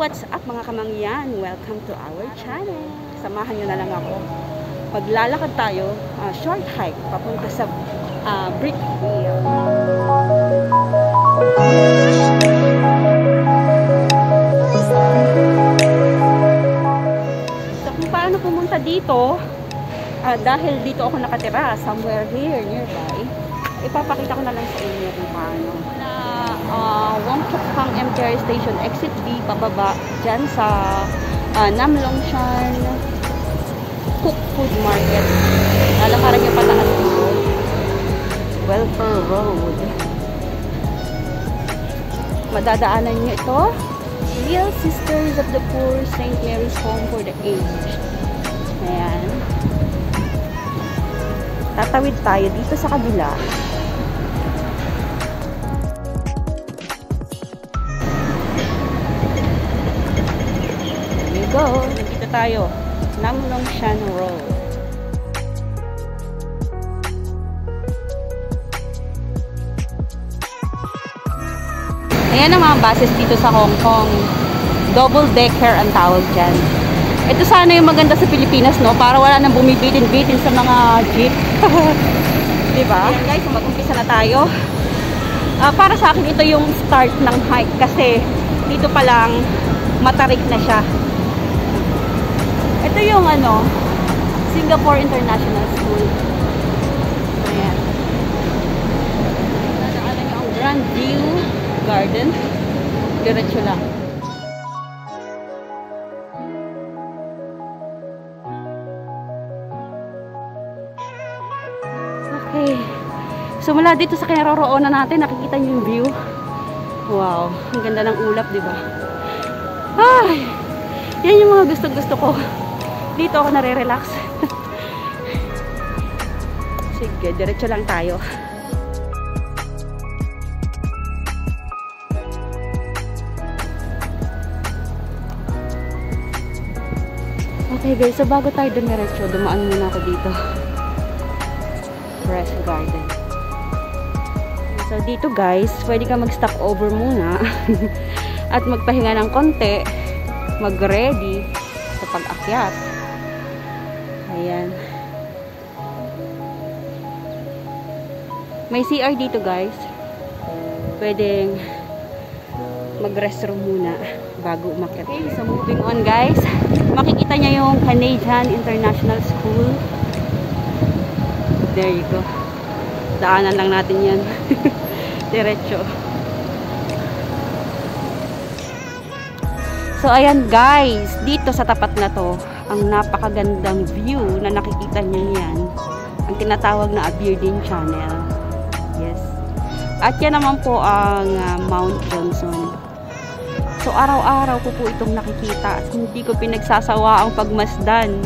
what's up mga kamangyan? Welcome to our channel. Samahan nyo na lang ako. Maglalakad tayo, short hike, papunta sa Brick Hill. So kung paano pumunta dito, dahil dito ako nakatira, somewhere here nearby, ipapakita ko na lang sa inyo kung paano. Wangchokang MTR Station Exit B pababa dyan sa Nam Long Shan Cook Food Market. Lalakaran yung pataas dito. Welfare Road. Madadaanan nyo ito. Little Sisters of the Poor St. Mary's Home for the Aged. Ayan. Tatawid tayo dito sa kabila. Go! Nandito tayo, Nam Long Shan Road. Ayan ang mga buses dito sa Hong Kong. Double-decker ang tawag dyan. Ito sana yung maganda sa Pilipinas, no? Para wala nang bumibitin-bitin sa mga jeep. Diba? Ayan guys, mag-umpisa na tayo. Para sa akin, ito yung start ng hike kasi dito pa lang matarik na siya. Ito yung ano, Singapore International School. Ayan. Nadaanan nyo ang Grandview Garden. Diretso lang. Okay. So mula dito sa kinaroroonan na natin, nakikita nyo yung view. Wow. Ang ganda ng ulap, diba? Ay! Yan yung mga gusto-gusto ko. Dito ako nare-relax. Sige, diretso lang tayo. Okay guys, so bago tayo dumiretso, dumaan muna ako dito. Rest Garden. So dito guys, pwede ka mag-stop over muna. At magpahinga ng konti. Mag-ready sa pag-akyat. Ayan. May CR dito guys. Pwedeng mag-restroom muna bago umakyat. Okay, so moving on guys. Makikita niya yung Canadian International School. There you go. Daanan lang natin yan. Diretso. So ayan guys, dito sa tapat na to, ang napakagandang view na nakikita nyo yan, ang tinatawag na Aberdeen Channel. Yes. At yan naman po ang Mount Johnson. So araw-araw ko po itong nakikita at hindi ko pinagsasawa ang pagmasdan.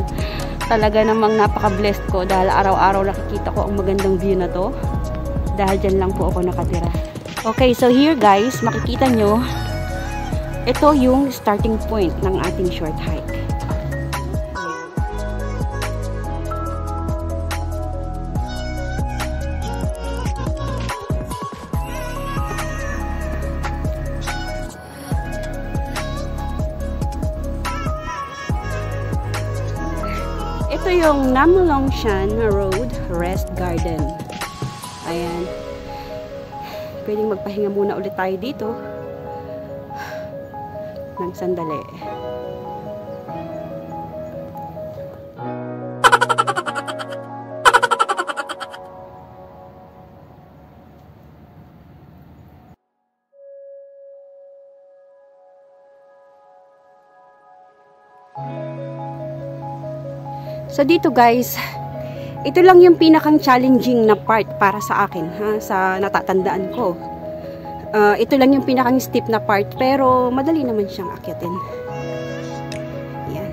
Talaga namang napaka-blessed ko dahil araw-araw nakikita ko ang magandang view na to. Dahil dyan lang po ako nakatira. Okay, so here guys, makikita nyo, ito yung starting point ng ating short hike. Ito yung Nam Long Shan Road Rest Garden. Ayan. Pwedeng magpahinga muna ulit tayo dito. Nang sandali. So dito guys, ito lang yung pinakang challenging na part para sa akin, ha? Sa natatandaan ko. Ito lang yung pinakang steep na part pero madali naman siyang akyatin. Ayan.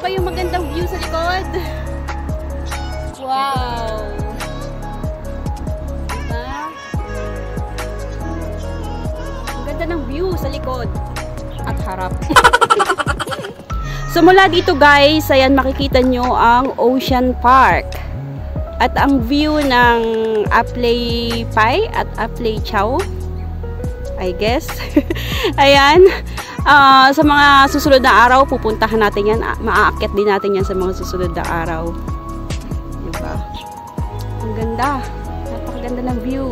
Ba yung magandang view sa likod? Wow. Diba? Ang ganda ng view sa likod at harap. So mula dito guys, ayan makikita nyo ang Ocean Park. At ang view ng Ap Lei Pai at Ap Lei Chau, I guess. Ayan. Sa mga susunod na araw, pupuntahan natin yan. Maaakyat din natin yan sa mga susunod na araw. Diba? Ang ganda. Napakaganda ng view.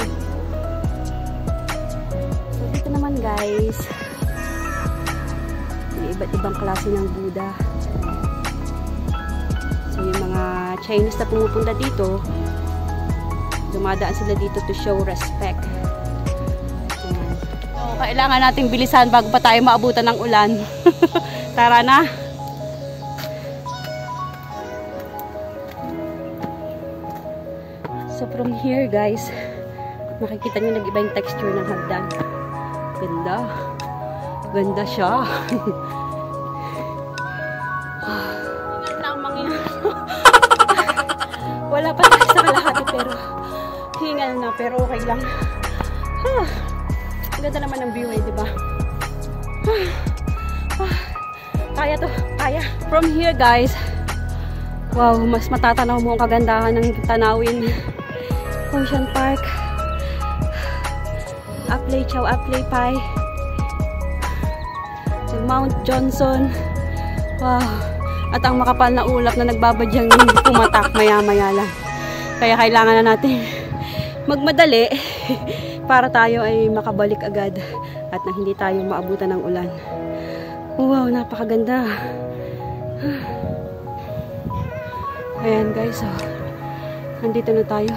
So, dito naman guys. May iba't ibang klase ng Buddha. So, yung mga Chinese na pumupunta dito, dumadaan sila dito to show respect. Kailangan nating bilisan bago pa tayo maabutan ng ulan. Tara na. So from here guys, makikita nyo nag-iba yung texture ng hagdan. Ganda. Ganda siya. Wala pa tayo sa kalahati pero hingal na pero okay lang. Ganda naman ng view eh, diba? Kaya to, kaya. From here guys, wow, mas matatanaw mo ang kagandahan ng tanawin. Ocean Park, Ap Lei Chau, Ap Lei Pai, Mount Johnson. Wow. At ang makapal na ulap na nagbabadyang pumatak maya-maya lang. Kaya kailangan na natin magmadali. Para tayo ay makabalik agad at na hindi tayo maabutan ng ulan. Wow, napakaganda. Ayan guys, oh. Nandito na tayo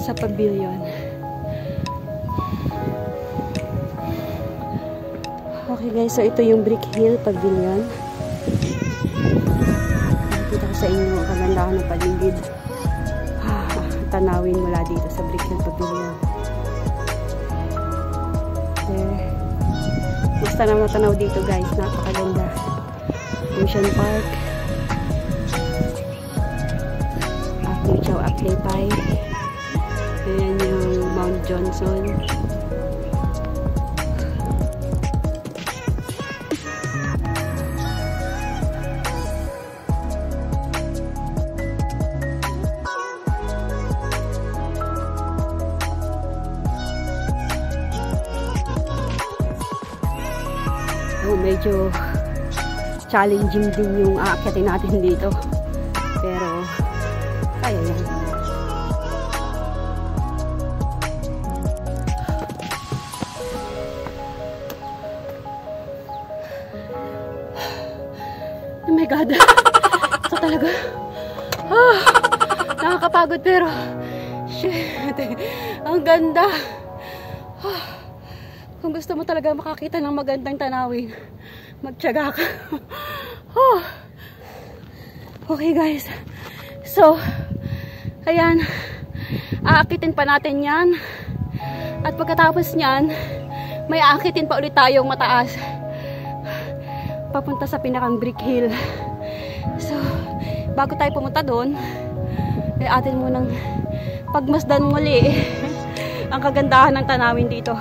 sa pavilion. Okay guys, so ito yung Brick Hill pavilion. Nakikita ko sa inyo ang kagandahan ng paligid. Tanawin mula dito sa Brick Hill pavilion. Basta na matanaw dito guys, napakaganda. Ocean Park, Ap Lei Chau, Ap Lei Pai. Ayan yung Mount Johnson. Medyo challenging din yung aakyatin natin dito pero kaya yan. Oh my god. So talaga nakakapagod pero shit, ang ganda. Kung gusto mo talaga makakita ng magandang tanawin, magtiyaga ka. Oh. Okay guys, so ayan, aakitin pa natin yan at pagkatapos nyan may aakitin pa ulit tayong mataas papunta sa pinakang Brick Hill. So bago tayo pumunta doon ay atin munang pagmasdan muli ang kagandahan ng tanawin dito.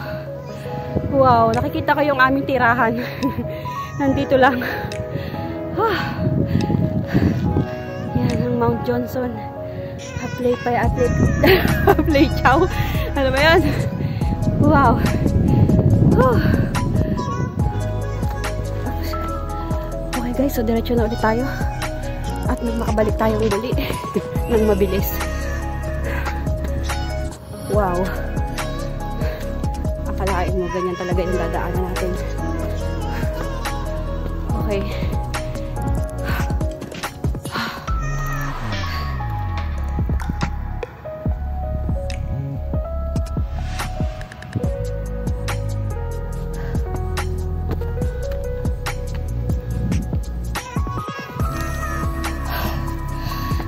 Wow, nakikita ko yung aming tirahan. Nandito lang. Oh. Yan ang Mount Johnson. Ap Lei Pai, Ap Lei Chau. Ano ba yan? Wow. Oh. Okay guys, so diretso na ulit tayo. At makabalik tayong muli ng mabilis. Wow. Akalain mo, ganyan talaga yung dadaanan natin. Okay.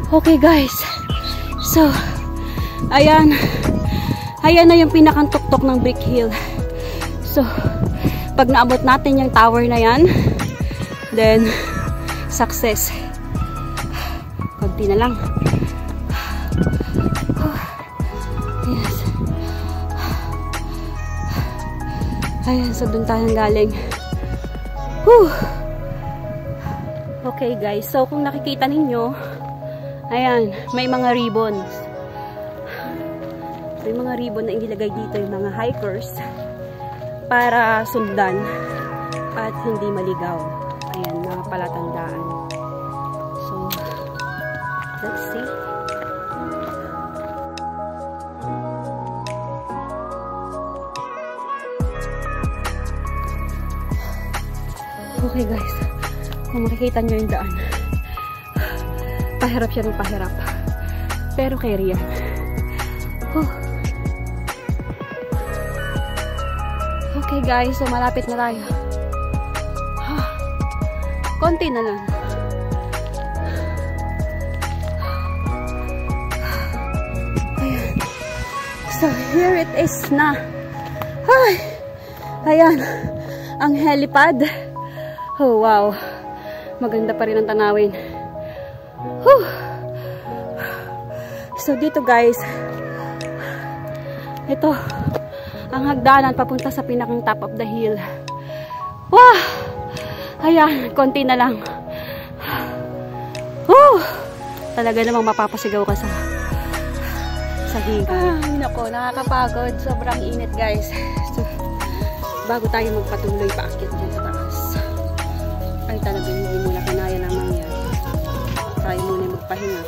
Okay guys. So, ayan. Ayan na yung pinakantuktok ng Brick Hill. So, pag naabot natin yung tower na yan, then success. Konti na lang. Ayan, so dun tayong galing. Whew. Okay guys, so kung nakikita ninyo, ayan, may mga ribbons. May mga ribbon na inilagay dito yung mga hikers para sundan at hindi maligaw. Ayan, mga palatandaan. So, let's see. Okay guys, kung makikita nyo yung daan, pahirap siya ng pahirap, pero kaya riyan. Oh. Okay guys, so malapit na tayo. Oh. Konti na lang. Ayan. So here it is na. Ay. Ayan, ang helipad. Oh, wow. Maganda pa rin ang tanawin. Whew. So, dito guys, ito, ang hagdanan papunta sa pinakang top of the hill. Wow! Ayan, konti na lang. Whew. Talaga namang mapapasigaw ka sa higa. Ay, naku, nakakapagod. Sobrang init guys. So, bago tayo magpatuloy pa akit dito. Ay talagang hindi mula kanaya namang yan. Tayo muna magpahinga.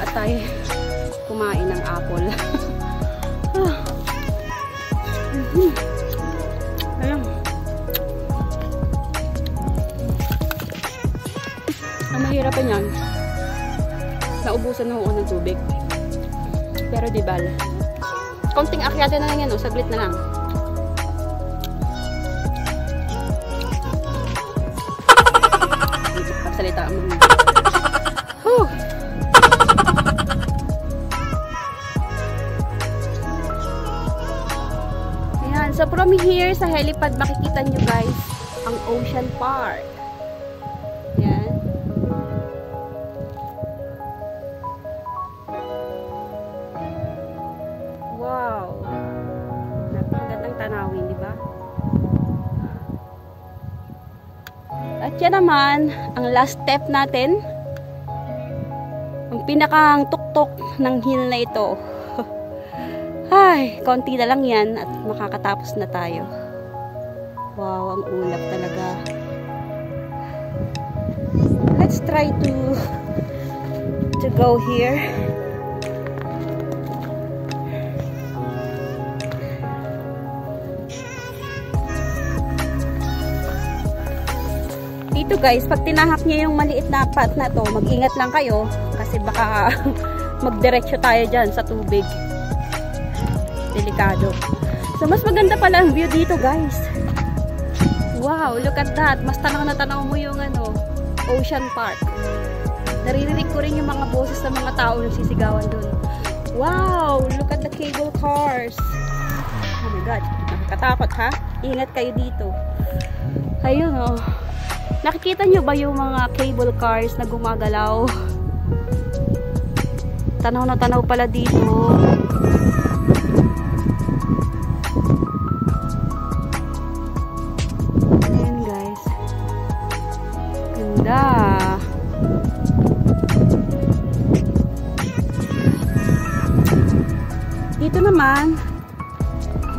At tayo kumain ng apple. Ah. Alam. Ang mahirapan yan, naubusan na huon ng tubig. Pero di bal, konting akyatan na lang yan, oh, saglit na lang. Salita mo. Huh. Ayan. So from here sa helipad makikita nyo guys ang Ocean Park. Ayan. Wow. Napakagandang tanawin, di ba? At yan naman, ang last step natin, ang pinakang tuktok ng hill na ito. Ay, konti na lang yan at makakatapos na tayo. Wow, ang ulap talaga. Let's try to go here. Dito guys, pag tinahak niya yung maliit na path na to, mag-ingat lang kayo kasi baka magdiretso tayo dyan sa tubig. Delikado. So, mas maganda pala ang view dito guys. Wow, look at that. Mas tanaw na tanaw mo yung ano, Ocean Park. Naririnig ko rin yung mga boses ng mga tao na sisigawan dun. Wow, look at the cable cars. Oh my God, nakakatakot ha? Ingat kayo dito. Ayun oh. Nakikita nyo ba yung mga cable cars na gumagalaw? Tanaw na tanaw pala dito. Ayan guys. Ganda. Dito naman.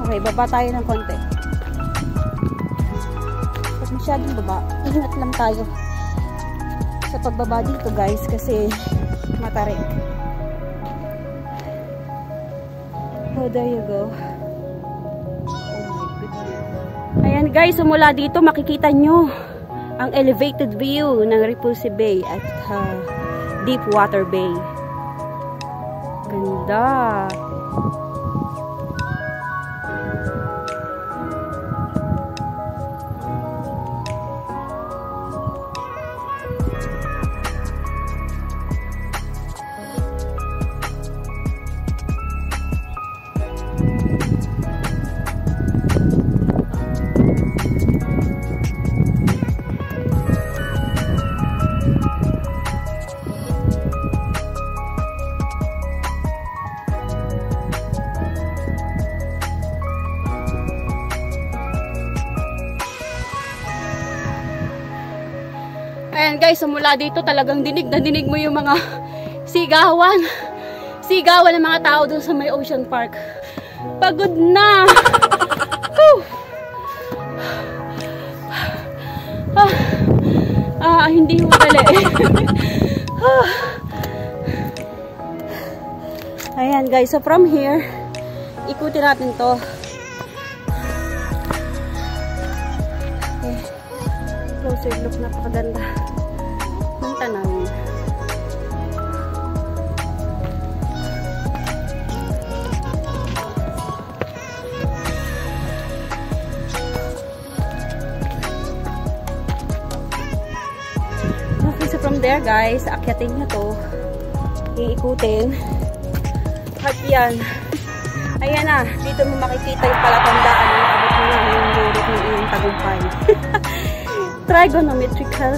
Okay, baba tayo ng konti. Masyadong baba. Ingat lang tayo sa pagbaba dito guys kasi matarik. Oh, there you go. Ayan guys, mula dito makikita nyo ang elevated view ng Repulse Bay at Deep Water Bay. Ganda. Ayan guys, mula dito talagang dinig na dinig mo yung mga sigawan ng mga tao doon sa may Ocean Park. Pagod na! Hindi madali. Ayan guys, so from here, ikutin natin to. Okay. Closer look, napakaganda ng tanawin. From there guys, akyatin nyo to, iikutin at yan, ayan na, dito mo makikita yung palatandaan na abot nyo yung Europe ng iyong tagumpay. Trigonometrical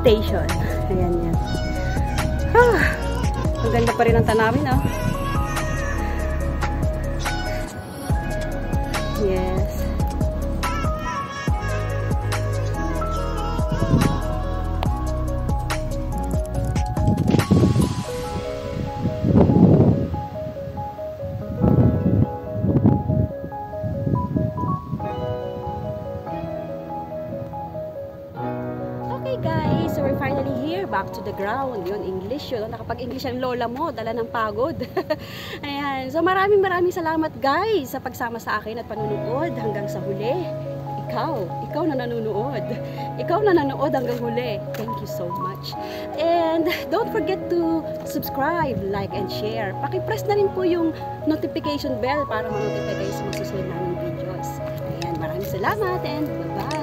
station, ayan yan. Ang ganda pa rin ang tanawin, oh. Yes. To the ground, yun, English yun, nakapag-English ang lola mo, dala ng pagod. Ayan, so maraming salamat guys sa pagsama sa akin at panunood hanggang sa huli. Ikaw na nanonood hanggang huli, thank you so much, and don't forget to subscribe, like and share. Paki-press na rin po yung notification bell para ma-notify kayo sa mga susunod naming videos. Ayan, maraming salamat and bye-bye.